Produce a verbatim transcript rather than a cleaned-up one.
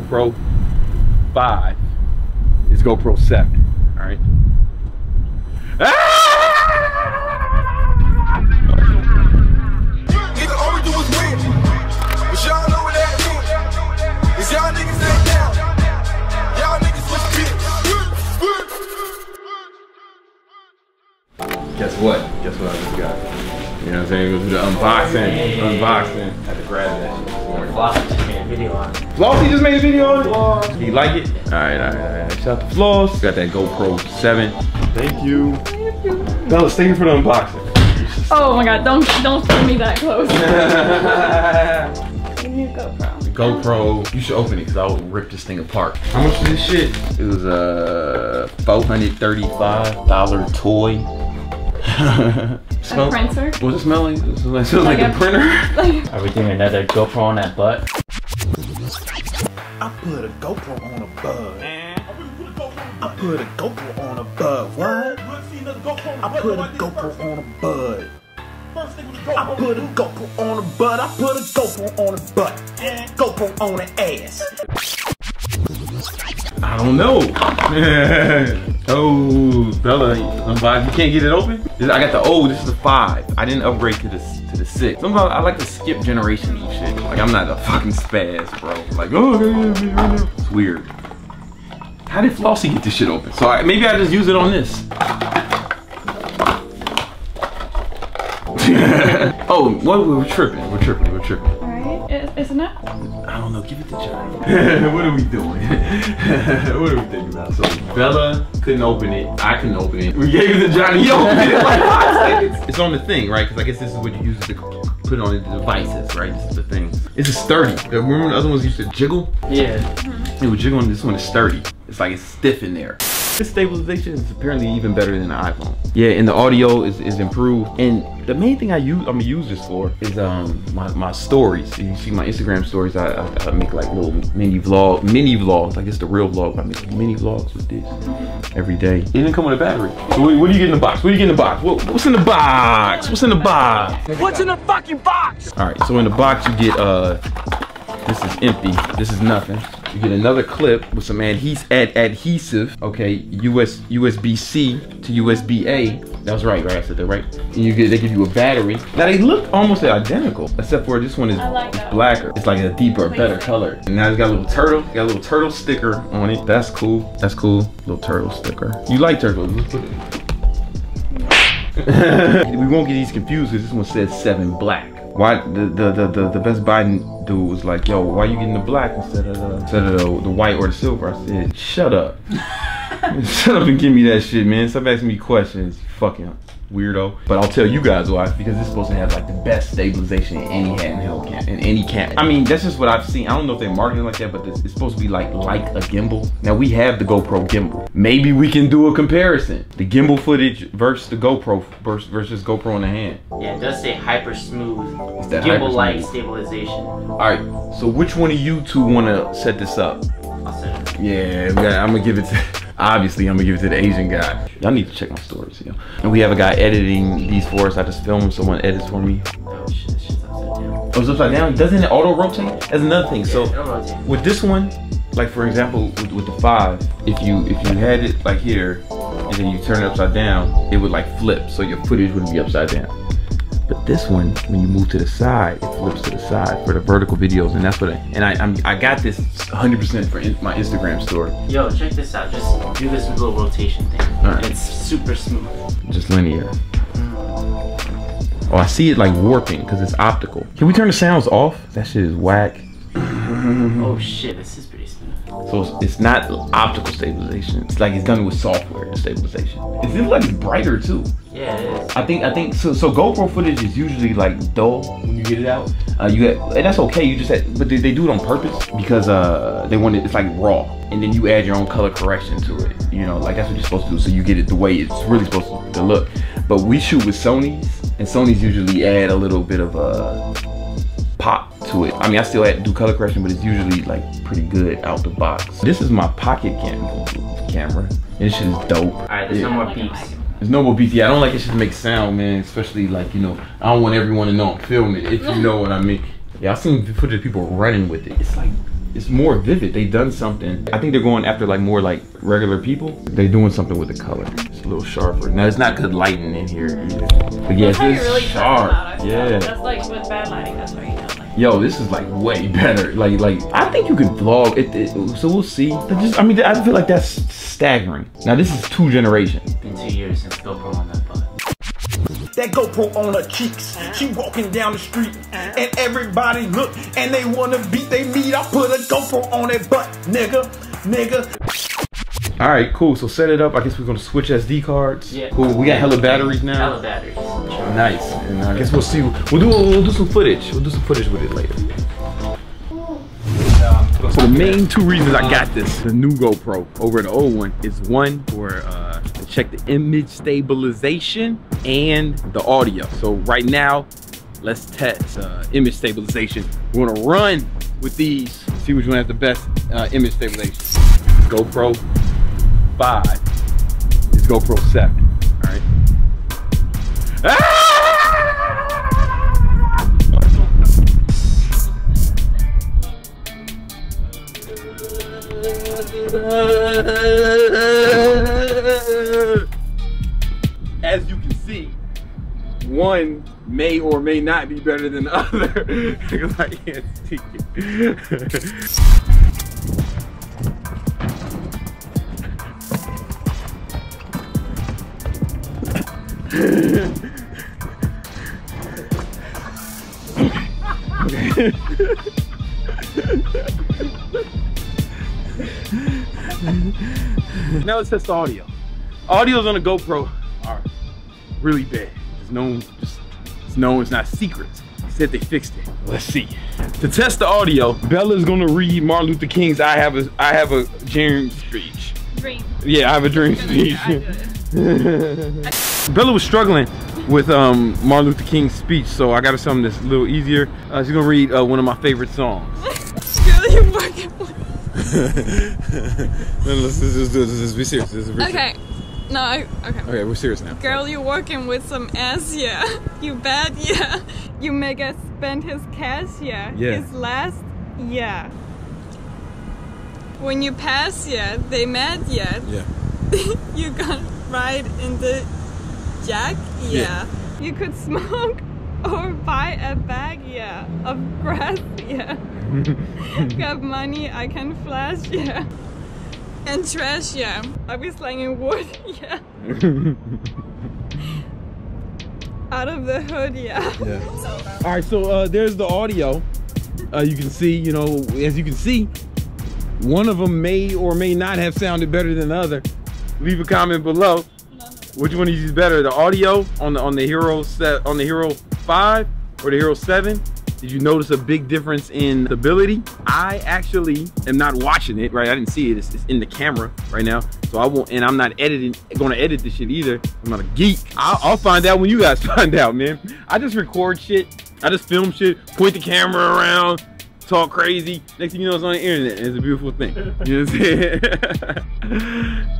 GoPro five is GoPro seven. All right. Ah! Guess what? Guess what I just got? You know what I'm saying? It was the unboxing. Hey. Unboxing. Had to grab that shit this morning. Flossy just made a video on it. Flossy just made a video on it? Do you like it? Alright, alright, alright. Shout out to Floss. Got that GoPro seven. Thank you. Thank you. Fellas, thank you for the unboxing. Oh my god, don't don't put me that close. Give me a GoPro. The GoPro, you should open it because I would rip this thing apart. How much is this shit? It was a four hundred thirty-five dollar toy. A smells, printer? Was it smelling? It smells like, smells like, like a, a printer. Are we doing another GoPro on that butt? I put a GoPro on a butt. I put a GoPro on a butt. What? I put a GoPro on a butt. I put a GoPro on a butt. I put a GoPro on a butt. GoPro on an ass. I don't know. Oh, Bella, unboxed. You can't get it open? I got the oh, this is the five. I didn't upgrade to the to the six. Sometimes I like to skip generations and shit. Like I'm not a fucking spaz, bro. Like oh, it's weird. How did Flossy get this shit open? So I, maybe I just use it on this. Oh, what we're tripping? We're tripping. We're tripping. All right, it, isn't it? I don't know. Give it to Johnny. What are we doing? What are we thinking about? So Bella couldn't open it. I couldn't open it. We gave it to Johnny. He opened it in like five seconds. It's on the thing, right? Because I guess this is what you use to put on the devices, right? This is the thing. This is sturdy. Remember when the other ones used to jiggle? Yeah. It was jiggling. This one is sturdy. It's like it's stiff in there. The stabilization is apparently even better than the iPhone. Yeah, and the audio is, is improved. And the main thing I use, I'm gonna use this for is um my, my stories. You see my Instagram stories. I, I, I make like little mini vlog, mini vlogs. Like it's the real vlog. I make mini vlogs with this every day. It didn't come with a battery. So what, what do you get in the box? What do you get in the box? What, what's in the box? What's in the box? What's in the fucking box? All right. So in the box you get uh, this is empty. This is nothing. You get another clip with some adhes ad adhesive, okay, US USB C to USB A. That was right, right? I said that right. And you get, they give you a battery. Now they look almost identical, except for this one is like blacker. It's like a deeper, better color. And now it's got a little turtle, got a little turtle sticker on it. That's cool. That's cool. Little turtle sticker. You like turtles? Let's put it. We won't get these confused because this one says seven black. Why the the the the, the Best Buy dude was like, yo, why you getting the black instead of the instead of the, the white or the silver? I said, shut up, shut up and give me that shit, man. Stop asking me questions, you fucking weirdo. But I'll tell you guys why, because it's supposed to have like the best stabilization in any hat in hell cap in any cap. I mean, that's just what I've seen. I don't know if they're marketing like that, but this, it's supposed to be like like a gimbal. Now we have the GoPro gimbal. Maybe we can do a comparison: the gimbal footage versus the GoPro versus, versus GoPro in the hand. Yeah, it does say hyper smooth gimbal-like stabilization. All right, so which one of you two want to set this up? I'll set it. Yeah, gotta, I'm gonna give it to. Obviously, I'm gonna give it to the Asian guy. Y'all need to check my stories, yo. And we have a guy editing these for us. I just film, someone edits for me. Oh shit, this shit's upside down. Oh, it's upside down? Doesn't it auto rotate? That's another thing. So with this one, like for example, with, with the five, if you if you had it like here, and then you turn it upside down, it would like flip, so your footage wouldn't be upside down. But this one, when you move to the side, it flips to the side for the vertical videos, and that's what I, and I I'm, I got this one hundred percent for in, my Instagram story. Yo, check this out. Just do this little rotation thing. All right. It's super smooth. Just linear. Mm. Oh, I see it like warping because it's optical. Can we turn the sounds off? That shit is whack. Oh shit, this is pretty smooth. So it's, it's not optical stabilization. It's like it's done with software stabilization. It seems like it's brighter too. Yeah, it is. I think I think so. So GoPro footage is usually like dull when you get it out. Uh, you get, and that's okay. You just had, but they, they do it on purpose because uh they want it. It's like raw, and then you add your own color correction to it. You know, like that's what you're supposed to do. So you get it the way it's really supposed to look. But we shoot with Sony's, and Sony's usually add a little bit of a. Uh, pop to it. I mean, I still had to do color correction, but it's usually like pretty good out the box. This is my pocket cam camera. This shit is dope. All right, there's yeah. no more beeps. There's no more beeps. Yeah, I don't like it should make sound, man. Especially like, you know, I don't want everyone to know I'm filming, if you know what I mean. Yeah, I've seen footage of people running with it. It's like it's more vivid. They've done something. I think they're going after like more like regular people. They're doing something with the color. It's a little sharper. Now it's not good lighting in here either. But yeah, it's really sharp. Out, yeah. That's like with bad lighting, that's why you don't like. Yo, this is like way better. Like, like I think you could vlog it, it so we'll see. Just, I mean, I feel like that's staggering. Now this is two generations. It's been two years since GoPro on that button. That GoPro on her cheeks, she walking down the street, and everybody look, and they wanna beat they meat. I put a GoPro on their butt, nigga, nigga. All right, cool, so set it up. I guess we're gonna switch S D cards. Yeah. Cool, we got hella batteries now. Hella batteries. Sure. Nice, and I guess we'll see, we'll do, we'll do some footage. We'll do some footage with it later. So the main two reasons I got this, the new GoPro over the old one, is one for uh, to check the image stabilization and the audio. So right now, let's test uh, image stabilization. We're gonna run with these, see which one has the best uh, image stabilization. GoPro five is GoPro seven, all right? Ah! As you can see, one may or may not be better than the other because I can't see it. Now let's test audio. Audios on a GoPro are really bad. It's known, just, it's known, it's not secrets. They said they fixed it. Let's see. To test the audio, Bella's gonna read Martin Luther King's I have a I have a dream speech. Dream. Yeah, I have a dream speech. Bella was struggling with um, Martin Luther King's speech, so I got her something that's a little easier. Uh, she's gonna read uh, one of my favorite songs. no, no, let's, let's, let's, let's be serious. Let's be okay. Serious. No, okay. Okay, we're serious now. Girl, you working with some ass, yeah. You bad, yeah. You make us spend his cash, yeah. yeah. His last, yeah. When you pass, yeah, they mad, yeah. Yeah. You got right in the jack, yeah. yeah. You could smoke or buy a bag, yeah, of grass, yeah. Got money, I can flash, yeah. And trash, yeah. I be slanging wood, yeah. Out of the hood, yeah. yeah. All right, so uh, there's the audio. Uh, you can see, you know, as you can see, one of them may or may not have sounded better than the other. Leave a comment below. Which one is better, the audio on the on the Hero set on the Hero five or the Hero seven? Did you notice a big difference in stability? I actually am not watching it, right? I didn't see it, it's, it's in the camera right now. So I won't, and I'm not editing, gonna edit this shit either. I'm not a geek. I'll, I'll find out when you guys find out, man. I just record shit, I just film shit, point the camera around, talk crazy. Next thing you know, it's on the internet, and it's a beautiful thing. You know what I'm saying?